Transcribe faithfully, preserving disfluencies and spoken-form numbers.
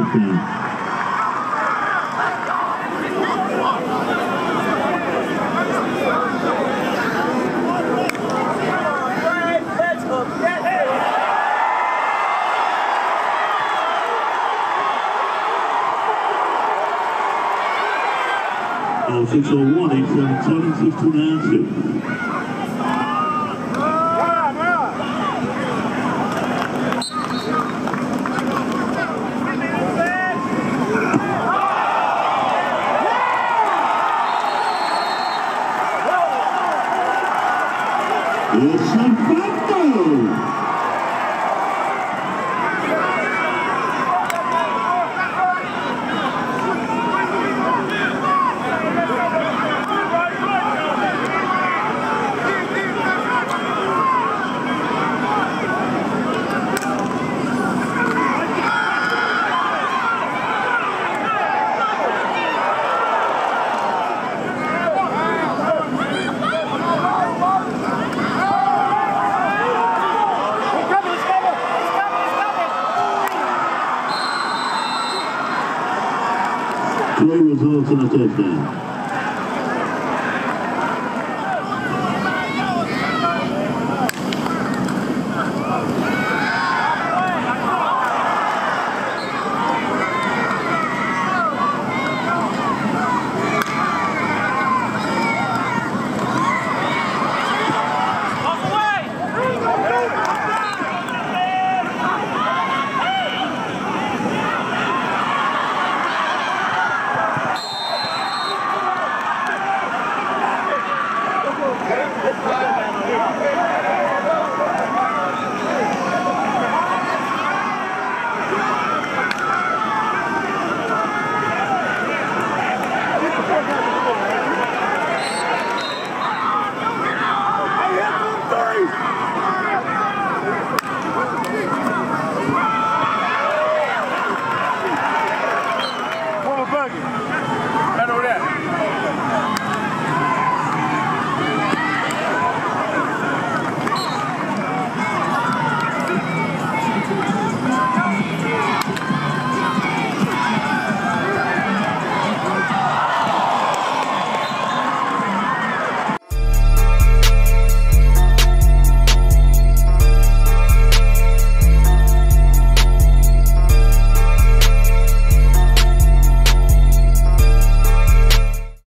Philippines. six oh one, eight seven seven, six two nine six. Play results in a touchdown.